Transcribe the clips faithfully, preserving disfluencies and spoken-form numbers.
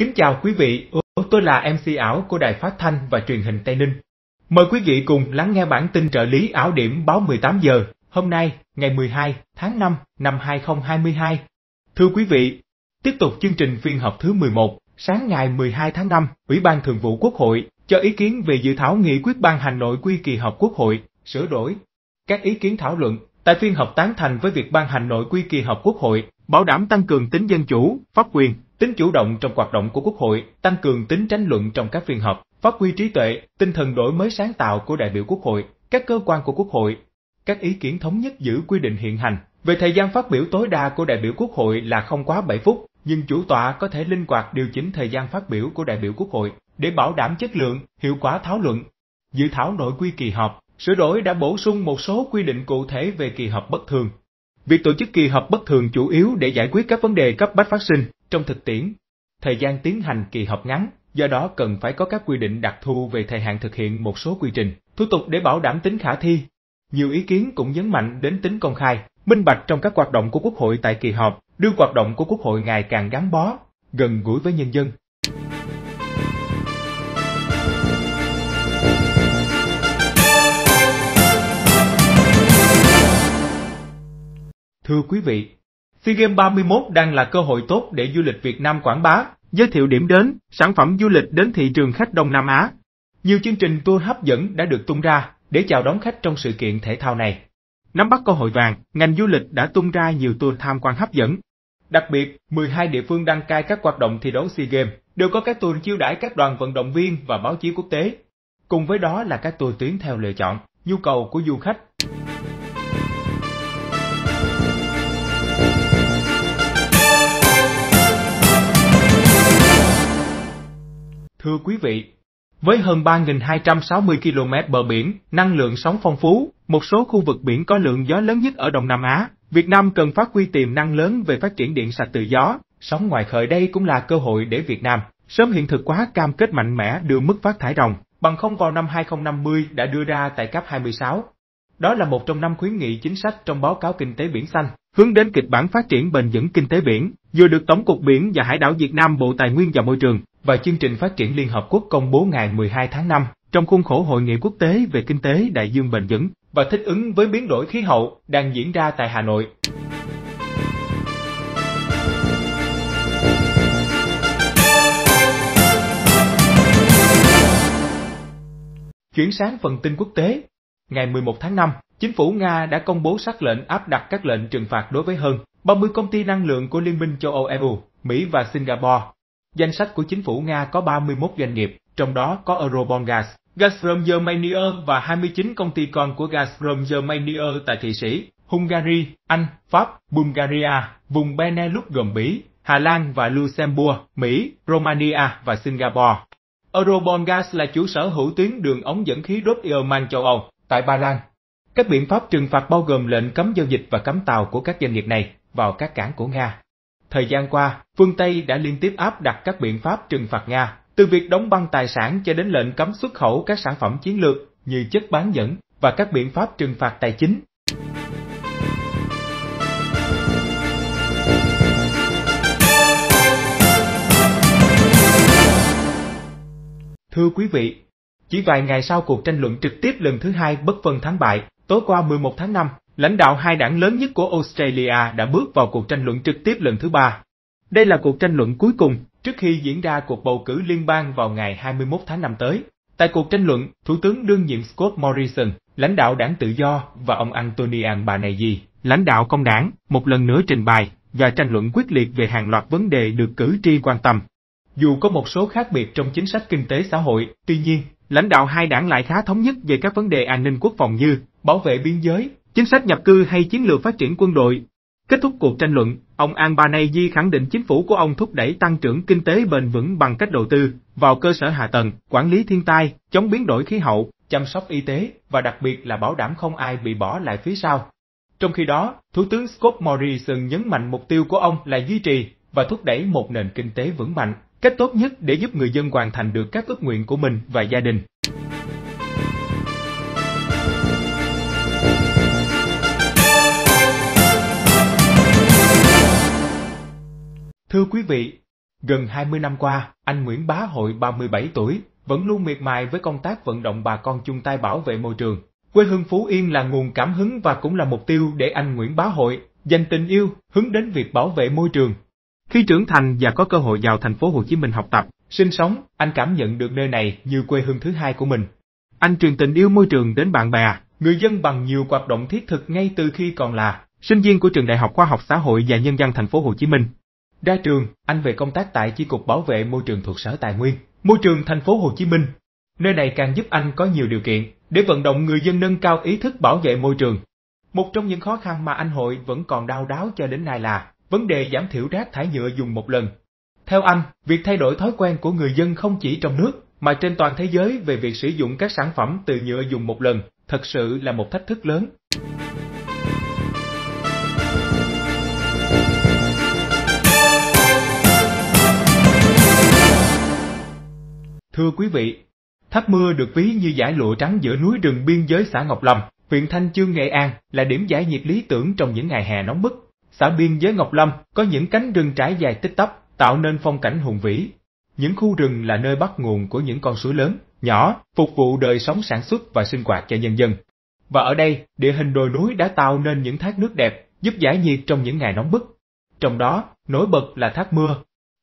Kính chào quý vị, tôi là em xê ảo của Đài Phát Thanh và Truyền hình Tây Ninh. Mời quý vị cùng lắng nghe bản tin trợ lý ảo điểm báo mười tám giờ, hôm nay, ngày mười hai tháng năm năm hai nghìn không trăm hai mươi hai. Thưa quý vị, tiếp tục chương trình phiên họp thứ mười một, sáng ngày mười hai tháng năm, Ủy ban Thường vụ Quốc hội cho ý kiến về dự thảo nghị quyết ban hành nội quy kỳ họp Quốc hội, sửa đổi. Các ý kiến thảo luận tại phiên họp tán thành với việc ban hành nội quy kỳ họp Quốc hội, bảo đảm tăng cường tính dân chủ, pháp quyền, tính chủ động trong hoạt động của Quốc hội, tăng cường tính tranh luận trong các phiên họp, phát huy trí tuệ, tinh thần đổi mới sáng tạo của đại biểu Quốc hội, các cơ quan của Quốc hội. Các ý kiến thống nhất giữ quy định hiện hành về thời gian phát biểu tối đa của đại biểu Quốc hội là không quá bảy phút, nhưng chủ tọa có thể linh hoạt điều chỉnh thời gian phát biểu của đại biểu Quốc hội để bảo đảm chất lượng, hiệu quả thảo luận. Dự thảo nội quy kỳ họp sửa đổi đã bổ sung một số quy định cụ thể về kỳ họp bất thường. Việc tổ chức kỳ họp bất thường chủ yếu để giải quyết các vấn đề cấp bách phát sinh trong thực tiễn. Thời gian tiến hành kỳ họp ngắn, do đó cần phải có các quy định đặc thù về thời hạn thực hiện một số quy trình, thủ tục để bảo đảm tính khả thi. Nhiều ý kiến cũng nhấn mạnh đến tính công khai, minh bạch trong các hoạt động của Quốc hội tại kỳ họp, đưa hoạt động của Quốc hội ngày càng gắn bó, gần gũi với nhân dân. Thưa quý vị, SEA Games ba mươi mốt đang là cơ hội tốt để du lịch Việt Nam quảng bá, giới thiệu điểm đến, sản phẩm du lịch đến thị trường khách Đông Nam Á. Nhiều chương trình tour hấp dẫn đã được tung ra để chào đón khách trong sự kiện thể thao này. Nắm bắt cơ hội vàng, ngành du lịch đã tung ra nhiều tour tham quan hấp dẫn. Đặc biệt, mười hai địa phương đăng cai các hoạt động thi đấu SEA Games đều có các tour chiêu đãi các đoàn vận động viên và báo chí quốc tế. Cùng với đó là các tour tuyến theo lựa chọn, nhu cầu của du khách. Thưa quý vị, với hơn ba nghìn hai trăm sáu mươi ki lô mét bờ biển, năng lượng sóng phong phú, một số khu vực biển có lượng gió lớn nhất ở Đông Nam Á, Việt Nam cần phát huy tiềm năng lớn về phát triển điện sạch từ gió. Sóng ngoài khơi đây cũng là cơ hội để Việt Nam sớm hiện thực hóa cam kết mạnh mẽ đưa mức phát thải ròng bằng không vào năm hai không năm mươi đã đưa ra tại COP hai mươi sáu. Đó là một trong năm khuyến nghị chính sách trong báo cáo Kinh tế Biển Xanh, hướng đến kịch bản phát triển bền vững kinh tế biển, vừa được Tổng cục Biển và Hải đảo Việt Nam Bộ Tài nguyên và Môi trường và Chương trình Phát triển Liên Hợp Quốc công bố ngày mười hai tháng năm trong khuôn khổ Hội nghị quốc tế về kinh tế đại dương bền vững và thích ứng với biến đổi khí hậu đang diễn ra tại Hà Nội. Chuyển sang phần tin quốc tế. Ngày mười một tháng năm, chính phủ Nga đã công bố sắc lệnh áp đặt các lệnh trừng phạt đối với hơn ba mươi công ty năng lượng của Liên minh châu Âu e u, Mỹ và Singapore. Danh sách của chính phủ Nga có ba mươi mốt doanh nghiệp, trong đó có Eurobondgas, Gazprom Germania và hai mươi chín công ty con của Gazprom Germania tại Thụy Sĩ, Hungary, Anh, Pháp, Bulgaria, vùng Benelux gồm Bỉ, Hà Lan và Luxembourg, Mỹ, Romania và Singapore. Eurobondgas là chủ sở hữu tuyến đường ống dẫn khí đốt Yerman châu Âu tại Ba Lan. Các biện pháp trừng phạt bao gồm lệnh cấm giao dịch và cấm tàu của các doanh nghiệp này vào các cảng của Nga. Thời gian qua, phương Tây đã liên tiếp áp đặt các biện pháp trừng phạt Nga, từ việc đóng băng tài sản cho đến lệnh cấm xuất khẩu các sản phẩm chiến lược như chất bán dẫn và các biện pháp trừng phạt tài chính. Thưa quý vị, chỉ vài ngày sau cuộc tranh luận trực tiếp lần thứ hai bất phân thắng bại, tối qua mười một tháng năm, lãnh đạo hai đảng lớn nhất của Australia đã bước vào cuộc tranh luận trực tiếp lần thứ ba. Đây là cuộc tranh luận cuối cùng trước khi diễn ra cuộc bầu cử liên bang vào ngày hai mươi mốt tháng năm tới. Tại cuộc tranh luận, Thủ tướng đương nhiệm Scott Morrison, lãnh đạo đảng Tự do, và ông Anthony Albanese, lãnh đạo Công đảng, một lần nữa trình bày và tranh luận quyết liệt về hàng loạt vấn đề được cử tri quan tâm. Dù có một số khác biệt trong chính sách kinh tế xã hội, tuy nhiên, lãnh đạo hai đảng lại khá thống nhất về các vấn đề an ninh quốc phòng như bảo vệ biên giới, chính sách nhập cư hay chiến lược phát triển quân đội. Kết thúc cuộc tranh luận, ông Albanese khẳng định chính phủ của ông thúc đẩy tăng trưởng kinh tế bền vững bằng cách đầu tư vào cơ sở hạ tầng, quản lý thiên tai, chống biến đổi khí hậu, chăm sóc y tế và đặc biệt là bảo đảm không ai bị bỏ lại phía sau. Trong khi đó, Thủ tướng Scott Morrison nhấn mạnh mục tiêu của ông là duy trì và thúc đẩy một nền kinh tế vững mạnh, cách tốt nhất để giúp người dân hoàn thành được các ước nguyện của mình và gia đình. Thưa quý vị, Gần hai mươi năm qua, anh Nguyễn Bá Hội ba mươi bảy tuổi, vẫn luôn miệt mài với công tác vận động bà con chung tay bảo vệ môi trường. Quê hương Phú Yên là nguồn cảm hứng và cũng là mục tiêu để anh Nguyễn Bá Hội dành tình yêu, hướng đến việc bảo vệ môi trường. Khi trưởng thành và có cơ hội vào thành phố Hồ Chí Minh học tập, sinh sống, anh cảm nhận được nơi này như quê hương thứ hai của mình. Anh truyền tình yêu môi trường đến bạn bè, người dân bằng nhiều hoạt động thiết thực ngay từ khi còn là sinh viên của trường Đại học Khoa học Xã hội và Nhân văn thành phố Hồ Chí Minh. Ra trường, anh về công tác tại chi cục bảo vệ môi trường thuộc Sở Tài nguyên, Môi trường thành phố Hồ Chí Minh. Nơi này càng giúp anh có nhiều điều kiện để vận động người dân nâng cao ý thức bảo vệ môi trường. Một trong những khó khăn mà anh Hội vẫn còn đau đáu cho đến nay là vấn đề giảm thiểu rác thải nhựa dùng một lần. Theo anh, việc thay đổi thói quen của người dân không chỉ trong nước mà trên toàn thế giới về việc sử dụng các sản phẩm từ nhựa dùng một lần thật sự là một thách thức lớn. Thưa quý vị, thác mưa được ví như dải lụa trắng giữa núi rừng biên giới xã Ngọc Lâm, huyện Thanh Chương, Nghệ An là điểm giải nhiệt lý tưởng trong những ngày hè nóng bức. Xã biên giới Ngọc Lâm có những cánh rừng trải dài tích tắp, tạo nên phong cảnh hùng vĩ. Những khu rừng là nơi bắt nguồn của những con suối lớn, nhỏ, phục vụ đời sống sản xuất và sinh hoạt cho nhân dân. Và ở đây, địa hình đồi núi đã tạo nên những thác nước đẹp, giúp giải nhiệt trong những ngày nóng bức. Trong đó, nổi bật là thác mưa,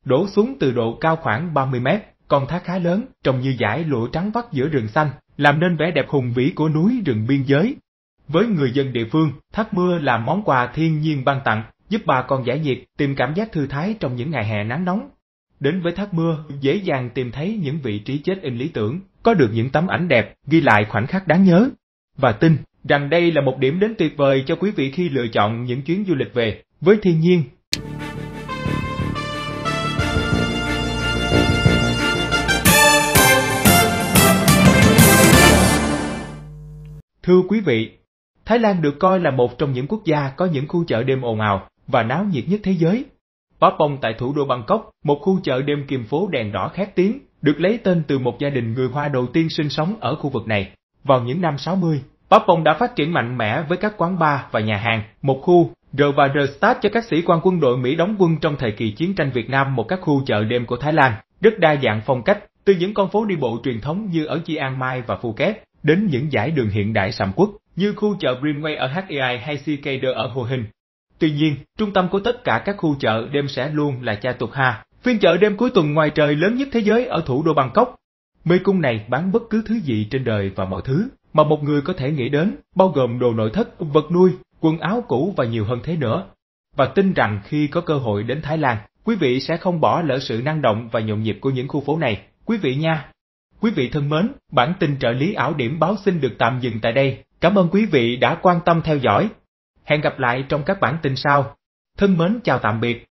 đổ xuống từ độ cao khoảng ba mươi mét, con thác khá lớn, trông như dải lụa trắng vắt giữa rừng xanh, làm nên vẻ đẹp hùng vĩ của núi rừng biên giới. Với người dân địa phương, thác mưa là món quà thiên nhiên ban tặng, giúp bà con giải nhiệt, tìm cảm giác thư thái trong những ngày hè nắng nóng. Đến với thác mưa, dễ dàng tìm thấy những vị trí chết in lý tưởng, có được những tấm ảnh đẹp, ghi lại khoảnh khắc đáng nhớ. Và tin rằng đây là một điểm đến tuyệt vời cho quý vị khi lựa chọn những chuyến du lịch về với thiên nhiên. Thưa quý vị, Thái Lan được coi là một trong những quốc gia có những khu chợ đêm ồn ào và náo nhiệt nhất thế giới. Patpong tại thủ đô Bangkok, một khu chợ đêm kiềm phố đèn đỏ khét tiếng, được lấy tên từ một gia đình người Hoa đầu tiên sinh sống ở khu vực này. Vào những năm sáu mươi, Patpong đã phát triển mạnh mẽ với các quán bar và nhà hàng, một khu R và R Star cho các sĩ quan quân đội Mỹ đóng quân trong thời kỳ chiến tranh Việt Nam, một các khu chợ đêm của Thái Lan, rất đa dạng phong cách, từ những con phố đi bộ truyền thống như ở Chiang Mai và Phuket, đến những dải đường hiện đại sầm uất như khu chợ Greenway ở Hoi hay Cikader ở Hồ Hình. Tuy nhiên, trung tâm của tất cả các khu chợ đêm sẽ luôn là Chatuchak, phiên chợ đêm cuối tuần ngoài trời lớn nhất thế giới ở thủ đô Bangkok. Mê cung này bán bất cứ thứ gì trên đời và mọi thứ mà một người có thể nghĩ đến, bao gồm đồ nội thất, vật nuôi, quần áo cũ và nhiều hơn thế nữa. Và tin rằng khi có cơ hội đến Thái Lan, quý vị sẽ không bỏ lỡ sự năng động và nhộn nhịp của những khu phố này, quý vị nha! Quý vị thân mến, bản tin trợ lý ảo điểm báo xin được tạm dừng tại đây. Cảm ơn quý vị đã quan tâm theo dõi. Hẹn gặp lại trong các bản tin sau. Thân mến chào tạm biệt.